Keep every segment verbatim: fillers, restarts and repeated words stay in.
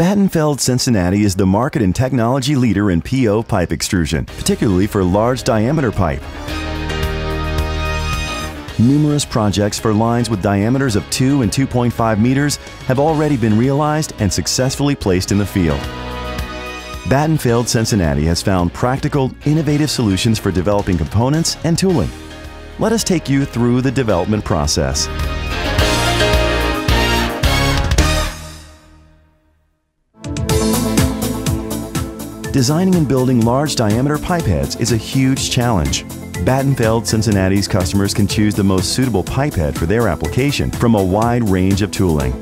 Battenfeld-Cincinnati is the market and technology leader in P O pipe extrusion, particularly for large diameter pipe. Numerous projects for lines with diameters of two and two point five meters have already been realized and successfully placed in the field. Battenfeld-Cincinnati has found practical, innovative solutions for developing components and tooling. Let us take you through the development process. Designing and building large diameter pipe heads is a huge challenge. Battenfeld-Cincinnati's customers can choose the most suitable pipe head for their application from a wide range of tooling.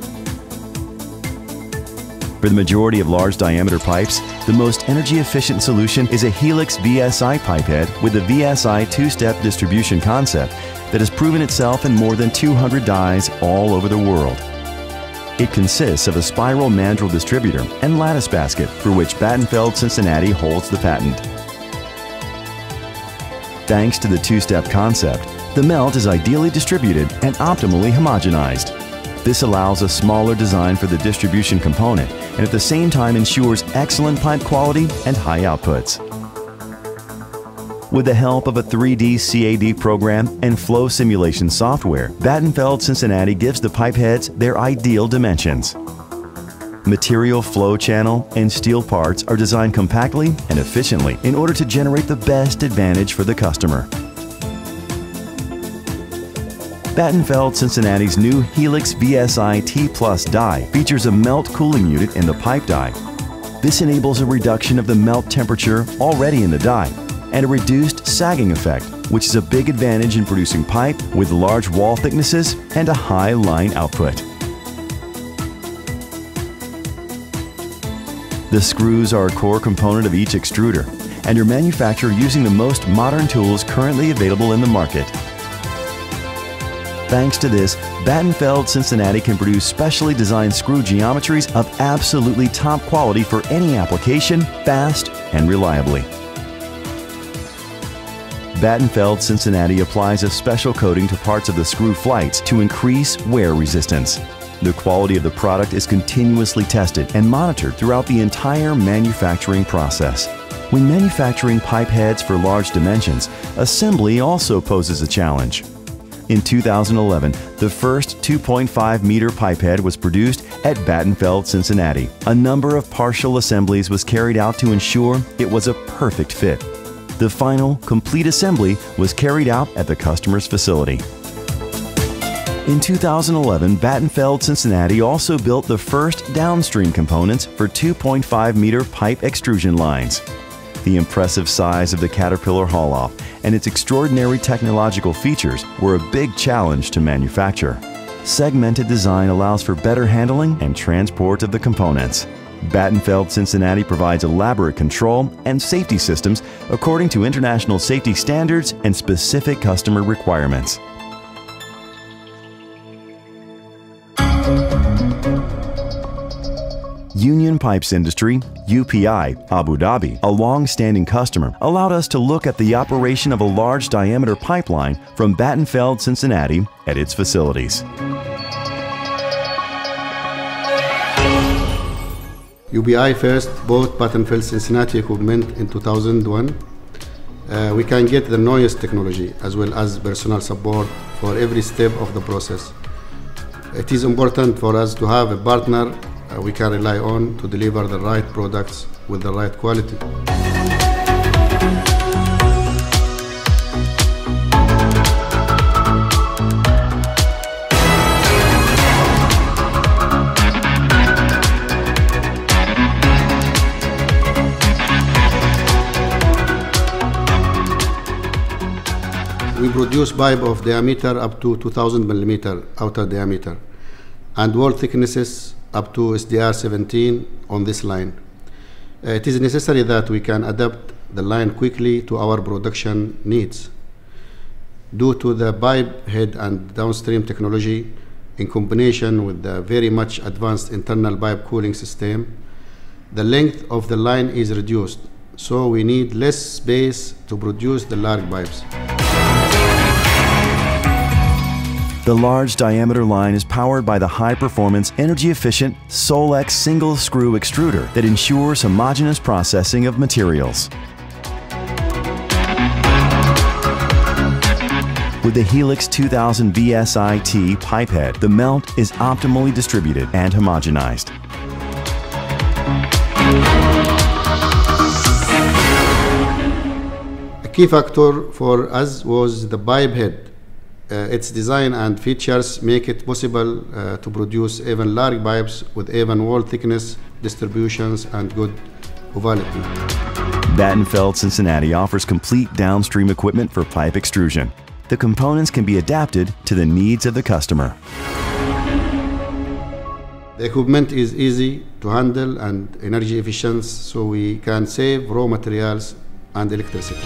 For the majority of large diameter pipes, the most energy efficient solution is a Helix V S I pipe head with a V S I two-step distribution concept that has proven itself in more than two hundred dies all over the world. It consists of a spiral mandrel distributor and lattice basket for which Battenfeld-Cincinnati holds the patent. Thanks to the two-step concept, the melt is ideally distributed and optimally homogenized. This allows a smaller design for the distribution component and at the same time ensures excellent pipe quality and high outputs. With the help of a three D C A D program and flow simulation software, Battenfeld-Cincinnati gives the pipe heads their ideal dimensions. Material flow channel and steel parts are designed compactly and efficiently in order to generate the best advantage for the customer. Battenfeld-Cincinnati's new Helix V S I T+ die features a melt cooling unit in the pipe die. This enables a reduction of the melt temperature already in the die and a reduced sagging effect, which is a big advantage in producing pipe with large wall thicknesses and a high line output. The screws are a core component of each extruder and are manufactured using the most modern tools currently available in the market. Thanks to this, Battenfeld-Cincinnati can produce specially designed screw geometries of absolutely top quality for any application, fast and reliably. Battenfeld-Cincinnati applies a special coating to parts of the screw flights to increase wear resistance. The quality of the product is continuously tested and monitored throughout the entire manufacturing process. When manufacturing pipe heads for large dimensions, assembly also poses a challenge. In two thousand eleven, the first two point five meter pipe head was produced at Battenfeld-Cincinnati. A number of partial assemblies was carried out to ensure it was a perfect fit. The final, complete assembly was carried out at the customer's facility. In two thousand eleven, Battenfeld-Cincinnati also built the first downstream components for two point five meter pipe extrusion lines. The impressive size of the Caterpillar haul-off and its extraordinary technological features were a big challenge to manufacture. Segmented design allows for better handling and transport of the components. Battenfeld-Cincinnati provides elaborate control and safety systems according to international safety standards and specific customer requirements. Union Pipes Industry, U P I, Abu Dhabi, a long-standing customer, allowed us to look at the operation of a large diameter pipeline from Battenfeld-Cincinnati at its facilities. U P I first bought Battenfeld-Cincinnati equipment in two thousand one. Uh, we can get the noise technology as well as personal support for every step of the process. It is important for us to have a partner Uh, we can rely on to deliver the right products with the right quality. We produce pipe of diameter up to two thousand millimeter outer diameter and wall thicknesses up to S D R seventeen on this line. Uh, it is necessary that we can adapt the line quickly to our production needs. Due to the pipe head and downstream technology, in combination with the very much advanced internal pipe cooling system, the length of the line is reduced, so we need less space to produce the large pipes. The large diameter line is powered by the high-performance, energy-efficient Solex single-screw extruder that ensures homogeneous processing of materials. With the Helix two thousand V S I T pipehead, the melt is optimally distributed and homogenized. A key factor for us was the pipehead. Uh, its design and features make it possible uh, to produce even large pipes with even wall thickness distributions and good ovality. Battenfeld-Cincinnati offers complete downstream equipment for pipe extrusion. The components can be adapted to the needs of the customer. The equipment is easy to handle and energy efficient, so we can save raw materials and electricity.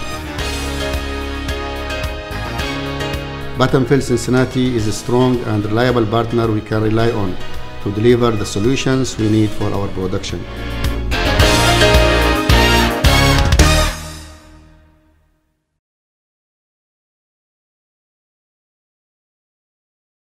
Battenfeld-Cincinnati is a strong and reliable partner we can rely on to deliver the solutions we need for our production.